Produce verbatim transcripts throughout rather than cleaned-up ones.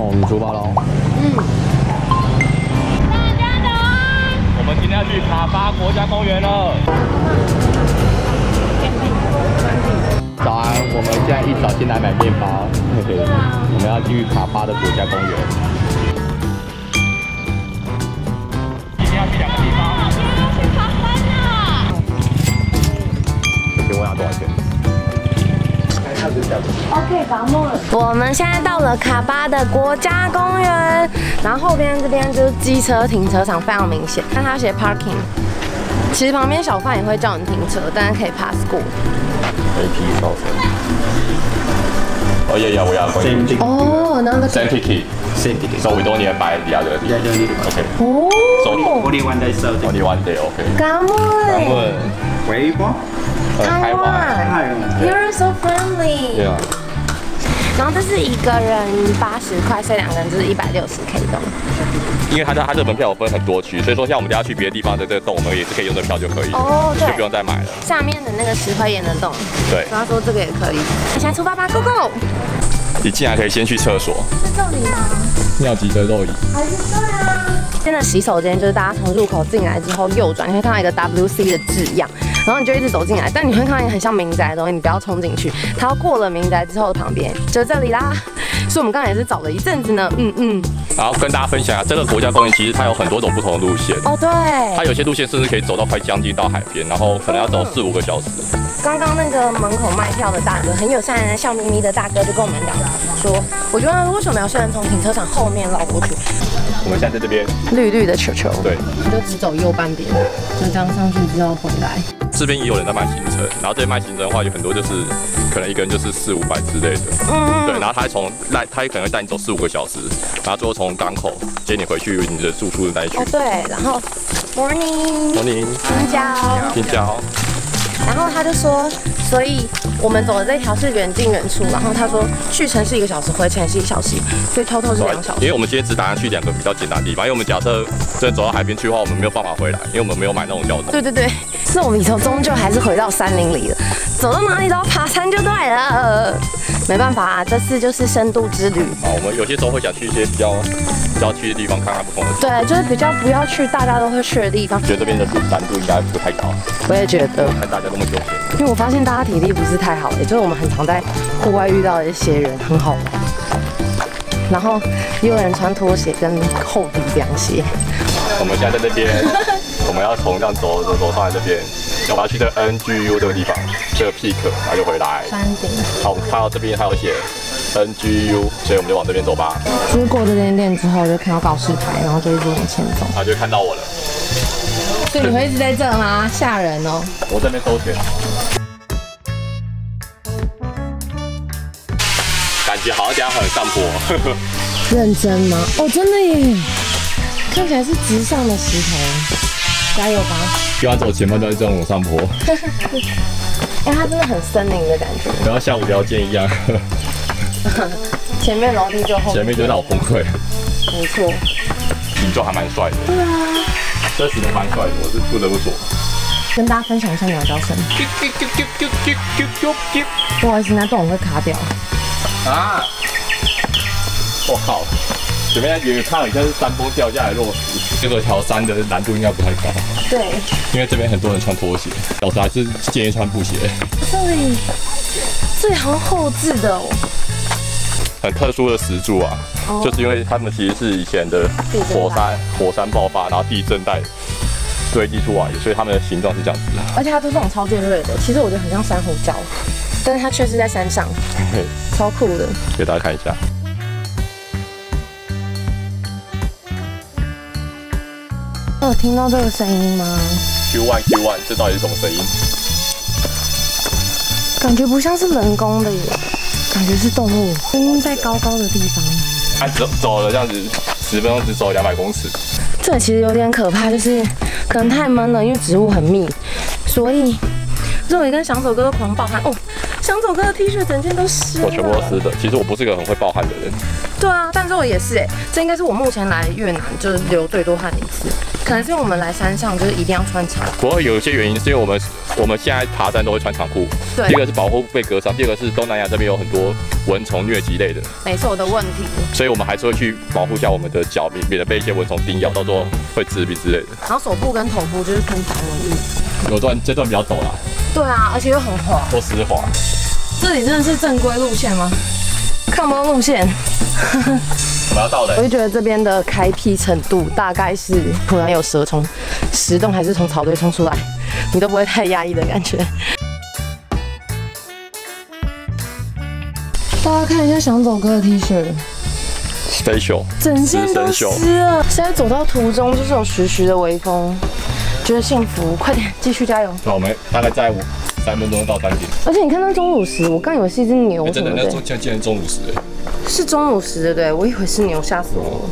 哦，五足八捞。嗯。大家等。我们今天要去卡巴国家公园了。早安，我们现在一早进来买面包，嘿嘿，我们要去卡巴的国家公园。今天要去两个地方。去爬山啊！请问要多少钱？ OK， 我们现在到了卡巴的国家公园，然后后边这边就是机车停车场，非常明显。但它写 parking， 其实旁边小贩也会叫你停车，但是可以 pass 过。A P 到手。哦，也要我要过。哦，那个。Same ticket. Same ticket. So we don't need to buy the other. Yeah, don't need. Okay. 哦。Only one day, sir. Only one day, okay. 干杯。干杯。微波。 台湾 ，You're so friendly。对啊。然后这是一个人八十块，所以两个人就是一百六十 K 的。因为它它这门票有分很多区，所以说像我们家去别的地方的这个洞，我们也是可以用这票就可以。哦，对。就不用再买了。下面的那个十块钱的洞。对。然后说这个也可以。现在出发吧 ，Go Go！ 你竟然可以先去厕所。是这里吗？尿急的肉椅。还是这啊。现在洗手间就是大家从入口进来之后右转，你会看到一个 W C 的字样。 然后你就一直走进来，但你会看到一个很像民宅的东西，你不要冲进去。它要过了民宅之后，旁边就这里啦。所以我们刚才也是找了一阵子呢，嗯嗯。然后跟大家分享一下，这个国家公园其实它有很多种不同的路线。哦，对。它有些路线甚至可以走到快将近到海边，然后可能要走四五个小时。嗯、刚刚那个门口卖票的大哥，很友善、笑眯眯的大哥就跟我们聊了，说我就问他为什么要有人从停车场后面绕过去。我们现在在这边。绿绿的球球。对。你就只走右半边，就这样上去之后回来。 这边也有人在卖行程，然后这边卖行程的话，有很多就是可能一个人就是四五百之类的，嗯，对，然后他从带他可能会带你走四五个小时，然后最后从港口接你回去你的住宿的那一区。哦，对，然后 morning morning 青椒青椒，然后他就说，所以我们走的这条是远近远出，然后他说去程是一个小时，回程是一小时，所以偷偷是两小时。因为我们今天只打算去两个比较简单的地方，因为我们假设真的走到海边去的话，我们没有办法回来，因为我们没有买那种交通。对对对。 那我们以后终究还是回到山林里了，走到哪里都要爬山就对了。没办法、啊，这次就是深度之旅。啊，我们有些时候会想去一些比较郊区的地方看看不同的。对，就是比较不要去大家都会去的地方。觉得这边的难度应该不太高。我也觉得。看大家那么悠闲。因为我发现大家体力不是太好，也就是我们很常在户外遇到一些人，很好玩。然后也有人穿拖鞋跟厚底凉鞋。我们现在在这边。我们要从这样走走走上来这边，我们要去这 N G U 这个地方，这个 peak， 然后就回来。山顶。好，我们看到这边还有写 N G U， 所以我们就往这边走吧。就是过这间店之后，就看到告示牌，然后就一直往前走。啊，就看到我了。所以你会一直在这吗？吓人哦！我这边收钱。感觉好像这样很上坡。认真吗？哦，真的耶！看起来是直上的石头。 加油吧！不要走前半段这种上坡。哎，它真的很森林的感觉。然后像无聊见一样。前面楼梯就后。前面就让我崩溃。没错。你就还蛮帅的。对啊。这石头蛮帅的，我是不得不说。跟大家分享一下鸟叫声。不好意思，那段我会卡掉。啊！我靠！ 前面有看好像是山坡掉下来落石，这个条山的难度应该不太高。对，因为这边很多人穿拖鞋，老师还是建议穿布鞋。这里，这里好像后置的哦。很特殊的石柱啊，哦、就是因为他们其实是以前的火山火山爆发，然后地震带堆积出来，所以它们的形状是这样子的。而且它都是那种超尖锐的，其实我觉得很像珊瑚礁，但是它确实在山上，超酷的。给大家看一下。 有听到这个声音吗 ？Q one Q one， 这到底是什么声音？感觉不像是人工的耶，感觉是动物。声音在高高的地方。啊，走走了这样子，十分钟只走两百公尺。这其实有点可怕，就是可能太闷了，因为植物很密，所以肉也跟想走哥都狂暴汗。哦，想走哥的 T 恤整件都湿了。我全部都湿的。其实我不是一个很会暴汗的人。对啊，但是我也是哎、欸，这应该是我目前来越南就是流最多汗的一次，可能是因为我们来山上就是一定要穿长裤。不过有一些原因是因为我们我们现在爬山都会穿长裤，对，第一个是保护被割伤，第二个是东南亚这边有很多蚊虫疟疾类的，没错的问题，所以我们还是会去保护一下我们的脚，免免得被一些蚊虫叮咬，到时候会致病之类的。然后手部跟头部就是喷防蚊液，有段这段比较陡啦，对啊，而且又很滑，都湿滑。这里真的是正规路线吗？ 看不到路线，我们要到的。我就觉得这边的开辟程度大概是，突然有蛇从石洞还是从草堆冲出来，你都不会太压抑的感觉。大家看一下想走哥的 T 恤 ，special， 整身都湿了。现在走到途中就是有徐徐的微风，觉得幸福，快点继续加油。那我们大概在五。 三分钟到山顶，而且你看那钟乳石，我刚以为是一只牛，真的，那竟然竟然钟乳石，是钟乳石对不对？我以为是牛，吓死我了，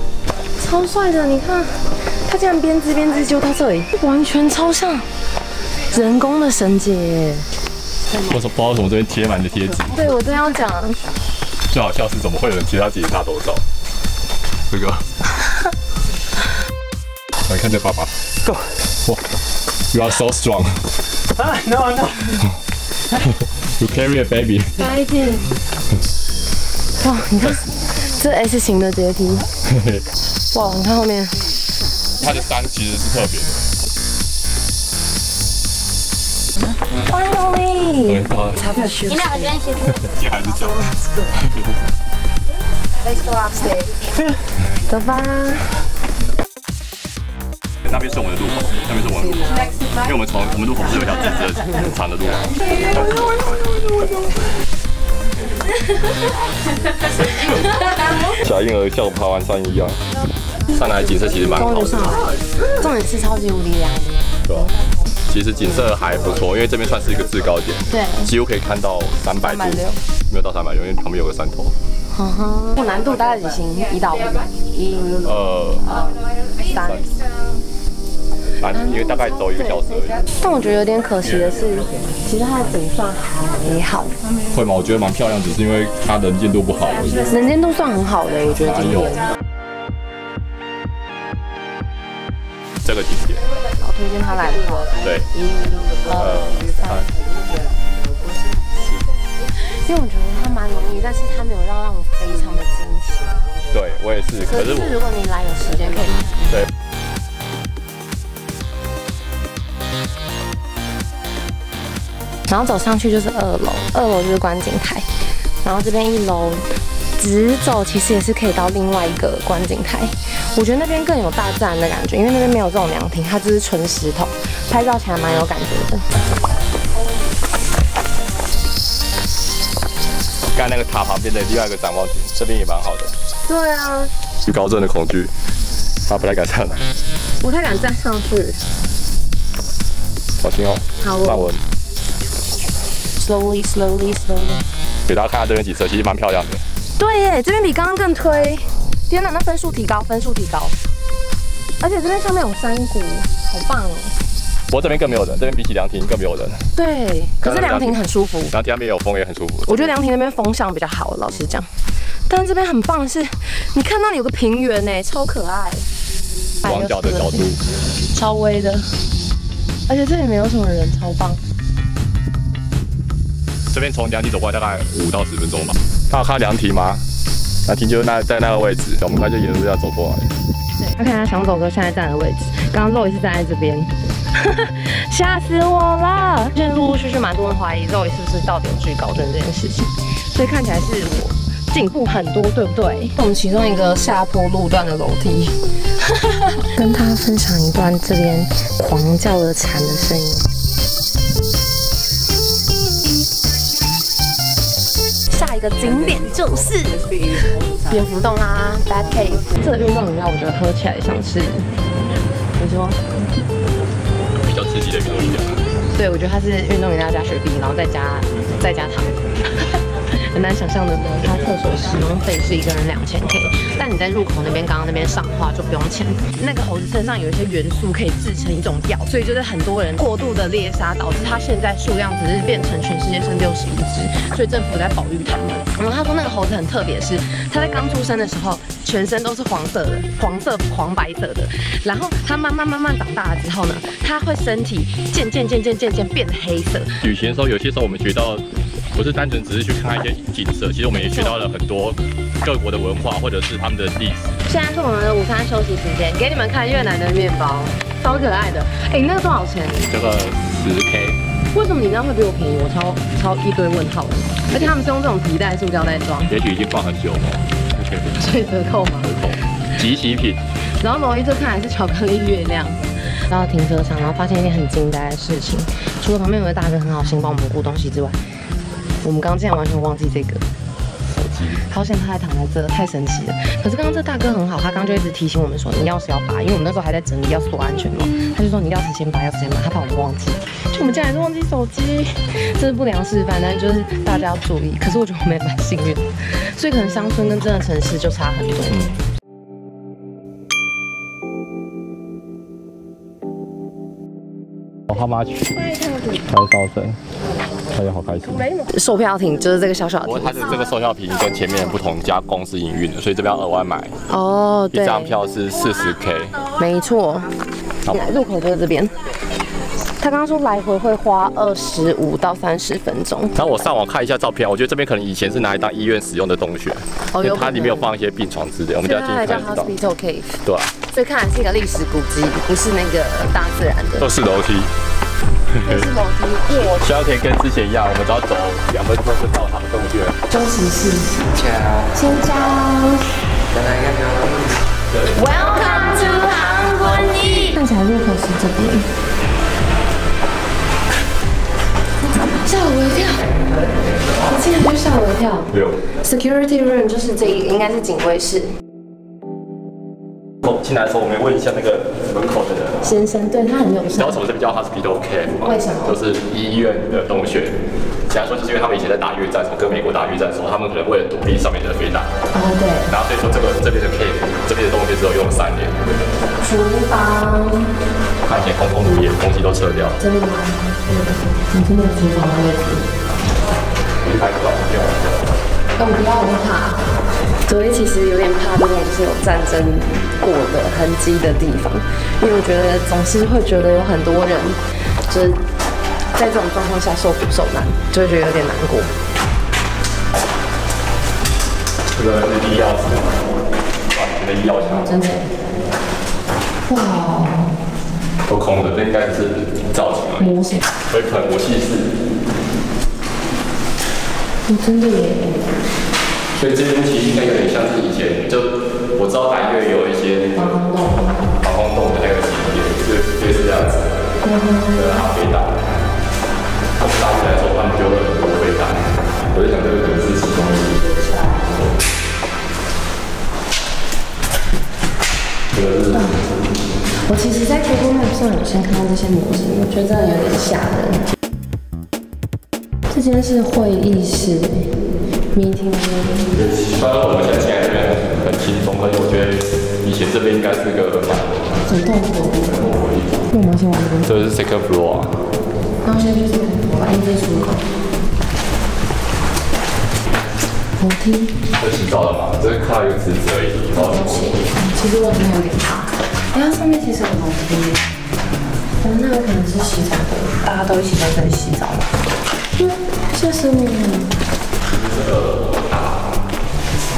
超帅的，你看，它竟然编织编织就到这里，完全超像人工的绳结。我说不知道怎么这边贴满的贴纸，对我正要讲，最好笑是怎么会有人贴他自己大头照？这个，来看这爸爸 ，Go， 哇 ，You are so strong。 啊 ，no no， you carry a baby。加一点。哇，你看这 S 型的阶梯。哇，你看后面。它的山其实是特别的。Finally。你俩很愿意。你还是走。Let's go upstairs。走吧。 那边是我们的路口，那边是我们的路口，因为我们从我们路口是有一条直直的很长的路。小婴儿像爬完山一样，上来景色其实蛮好的，重点是超级无敌凉的。对啊，其实景色还不错，因为这边算是一个制高点，对，几乎可以看到三百度，没有到三百度，因为旁边有个山头。 难度大概几星？一到五，一、二、三。反正因为大概走一个小时而已。但我觉得有点可惜的是，其实它的景算还好。会吗？我觉得蛮漂亮，只是因为它能见度不好而已。能见度算很好的，我觉得今天。这个景点，我推荐他来。对，一、二、三。 因为我觉得它蛮容易，但是它没有让让我非常的惊喜。对我也是，可是如果你来有时间可以。对。然后走上去就是二楼，二楼就是观景台，然后这边一楼直走其实也是可以到另外一个观景台。我觉得那边更有大自然的感觉，因为那边没有这种凉亭，它就是纯石头，拍照起来蛮有感觉的。 刚才那个塔旁边的另外一个展望亭，这边也蛮好的。对啊。有高症的恐惧，他不太敢上来。不太敢站上去。小心哦。好哦。慢稳。Slowly, slowly, slowly。给大家看下这边景色，其实蛮漂亮的。对耶，这边比刚刚更推。天哪，那分数提高，分数提高。而且这边上面有山谷，好棒哦。不过这边更没有人，这边比起凉亭更没有人。对，可是凉亭很舒服，然后那边有风也很舒服。我觉得凉亭那边风向比较好，老实讲。但这边很棒的是，你看那里有个平原哎，超可爱。广角的角度，超微的，而且这里没有什么人，超棒。这边从凉亭走过来大概五到十分钟吧。大家看凉亭吗？凉亭就那在那个位置，我们刚就沿路这样走过来。对，要看一下小狗哥现在站的位置，刚刚肉也是站在这边。 吓死我了！现在陆陆续续蛮多人怀疑肉爷是不是到底有惧高症这件事情，所以看起来是我进步很多，对不对？我们其中一个下坡路段的楼梯，跟他分享一段这边狂叫的蝉的声音。下一个景点就是蝙蝠洞啦 ，Bat Cave。这个运动饮料我觉得喝起来像是，你说？ 自己的运动饮料，对，我觉得它是运动饮料加雪碧，然后再加再加糖。很难想象的呢。它厕所使用费是一个人两千 K， 但你在入口那边刚刚那边上的话就不用钱。那个猴子身上有一些元素可以制成一种药，所以就是很多人过度的猎杀，导致它现在数量只是变成全世界剩六十一只，所以政府在保育它们。然后他说那个猴子很特别，是它在刚出生的时候全身都是黄色的，黄色黄白色的，然后它慢慢慢慢长大了之后呢，它会身体渐渐渐渐渐渐变黑色。旅行的时候，有些时候我们学到。 不是单纯只是去看一些景色，其实我们也学到了很多各国的文化或者是他们的历史。现在是我们的午餐休息时间，给你们看越南的面包，超可爱的。哎，那个多少钱？这个十 K。为什么你那会比我便宜？我超超一堆问号的。而且他们是用这种皮带、塑胶袋装，也许已经放很久了。所以折扣吗？折扣。即期品。然后罗伊这看来是巧克力月亮。 到停车场，然后发现一件很惊呆的事情，除了旁边有个大哥很好心帮我们顾东西之外，我们刚刚竟然完全忘记这个手机，好险他还躺在这，太神奇了。可是刚刚这大哥很好，他刚刚就一直提醒我们说，你钥匙要拔，因为我们那时候还在整理钥匙锁安全嘛，他就说你钥匙先拔，钥匙先拔，他怕我们忘记。就我们竟然是忘记手机，这是不良示范，但就是大家要注意。可是我觉得我们也蛮幸运，所以可能乡村跟真的城市就差很多。嗯 他妈去！开烧声，大家好开心。售票亭就是这个小小的亭。它的这个售票亭跟前面不同，家公司营运的，所以这边要额外买。哦，对。一张票是四十 K。没错。入口就在这边。他刚刚说来回会花二十五到三十分钟。然后我上网看一下照片，我觉得这边可能以前是拿来当医院使用的洞穴，因为它里面有放一些病床之类。我们家进去看到。Hospital Cave。对啊。所以看来是一个历史古迹，不是那个大自然的。都是楼梯。 也是楼梯，我需要可以跟之前一样，我们只要走两分钟就到他们洞穴。中西式，新疆。Welcome to Hang Quân Y。看起来入口是这边。吓我一跳！你竟然就吓我一跳。没有。Security room 就是这一个，应该是警卫室。 进来的时候，我们问一下那个门口的人先生，对他很友善。你知道什么这边叫 Hospital Cave 吗？为什么？就是医院的洞穴。简单说，就是因为他们以前在打越战的时候，跟美国打越战的时候，他们可能为了躲避上面的飞弹。哦，对。然后所以说，这个这边的 Cave， 这边的洞穴只有用了三年。厨房。我看以前空空如也，东西都撤掉。真的吗？嗯。你真的厨房的位置？一百多不要。那我不要，我怕。 昨天其实有点怕这种就是有战争过的痕迹的地方，因为我觉得总是会觉得有很多人就是在这种状况下受苦受难，就会觉得有点难过。这个是医药箱，哇，这个医药箱真的，哇，都空的，这应该是造型而已，模型，所以可能我其实，哦，真的耶。 所以这边其实应该有点像是以前，就我知道大约有一些防空洞、防空洞的那个经验，就类似这样子。嗯哼。对啊，飞弹。他们打起来的时候，他们丢了很多飞弹。我就想，这个可能是其中一个。这个是。我其实，在 Google Map 上有先看到这些模型，我觉得真的有点吓人。这间是会议室。 meeting。虽然我们现在进来这边很轻松，但是我觉得以前这边应该是个很痛苦的地方。我们先玩这个。这是 second floor 啊。然后现在就是把一些出口。楼梯。这洗澡的嘛，这是跨越池子而已。哦，其实我真的有点怕。哎，上面其实有楼梯。我们那个可能是洗澡的，大家都一起在这里洗澡嘛。嗯，吓死我了。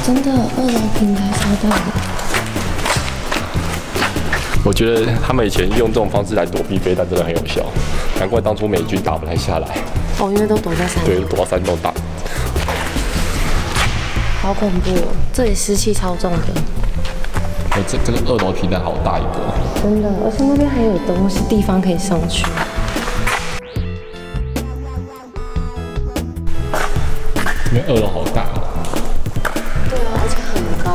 真的，二楼平台超大的。我觉得他们以前用这种方式来躲避飞弹，真的很有效。难怪当初美军打不太下来。哦，因为都躲在山。对，躲到山洞打。好恐怖哦！这里湿气超重的。哎、欸，这这个二楼平台好大一个。真的，而且那边还有东西地方可以上去。 因为二楼好大，对啊，而且很高，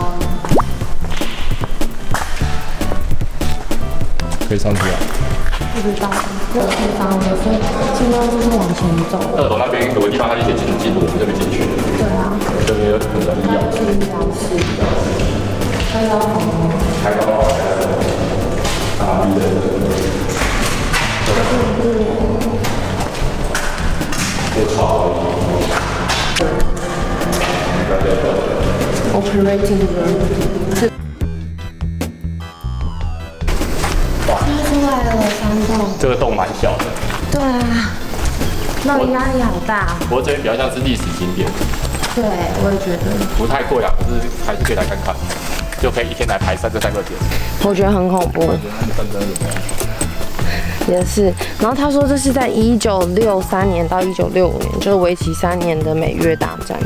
可以上去啊。一直到这个地方，我们尽量就是往前走。二楼那边有个地方，它就写禁止我们这边进去。对啊。这边有很多医药。是医疗室。开刀房。开刀房。啊，对对对。就是。好。Operating room。 这个洞蛮小的，对啊，那压力好大。我这边比较像是历史景点，对，我也觉得不太贵啊，可是还是可以来看看，就可以一天来排三这三个点。我觉得很恐怖。也是，然后他说这是在一九六三年到一九六五年，就是为期三年的美越大战。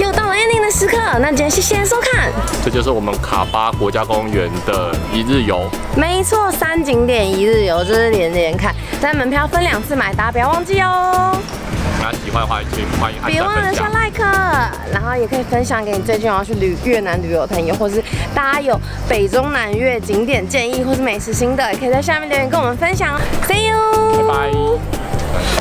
又到了 ending 的时刻，那今天谢谢收看。这就是我们卡巴国家公园的一日游。 没错，三景点一日游就是连连看，但门票分两次买，大家不要忘记哦。大家喜欢的话，请欢迎按赞分享。别忘了下 like， 然后也可以分享给你最近要去旅越南旅游的朋友，或是大家有北中南越景点建议或是美食心得，也可以在下面留言跟我们分享。See you， 拜拜。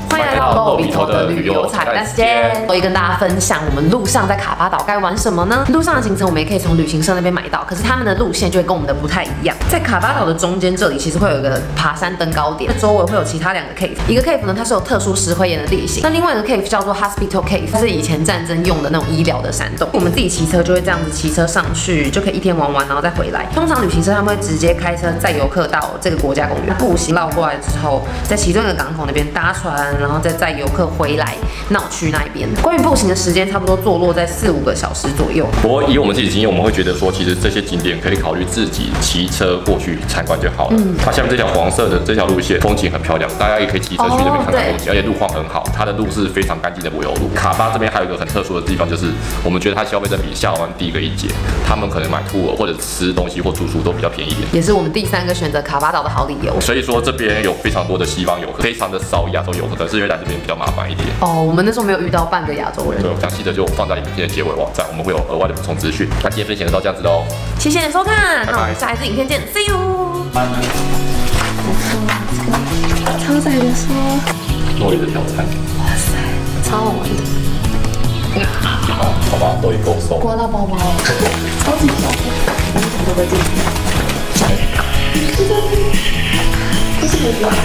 欢迎来到露比头的旅游彩蛋时间，我会跟大家分享我们路上在卡巴岛该玩什么呢？路上的行程我们也可以从旅行社那边买到，可是他们的路线就会跟我们的不太一样。在卡巴岛的中间这里其实会有一个爬山登高点，周围会有其他两个 cave， 一个 cave 呢它是有特殊石灰岩的地形，那另外一个 cave 叫做 Hospital Cave， 它是以前战争用的那种医疗的山洞。我们自己骑车就会这样子骑车上去，就可以一天玩完然后再回来。通常旅行社他们会直接开车载游客到这个国家公园，步行绕过来之后，在其中一个港口那边搭船。 然后再载游客回来闹区那边。关于步行的时间，差不多坐落在四五个小时左右。不过以我们自己经验，我们会觉得说，其实这些景点可以考虑自己骑车过去参观就好了。嗯。它下面这条黄色的这条路线风景很漂亮，大家也可以骑车去那边看看风景，而且路况很好，它的路是非常干净的柏油路。卡巴这边还有一个很特殊的地方，就是我们觉得它消费者比下湾低个一截，他们可能买兔儿或者吃东西或住宿都比较便宜一点，也是我们第三个选择卡巴岛的好理由。所以说这边有非常多的西方游客，非常的少亚洲游客。 是因为来这边比较麻烦一点哦，我们那时候没有遇到半个亚洲人。对，详细的就放在影片的结尾网站，我们会有额外的补充资讯。那今天分享就到这样子喽，谢谢你收看，那我们下一次影片见 ，See you。超载的说，落叶的挑战，哇塞，超好玩的。好，好吧，落叶够瘦，刮到包包，超级爽，我们怎么都在这里。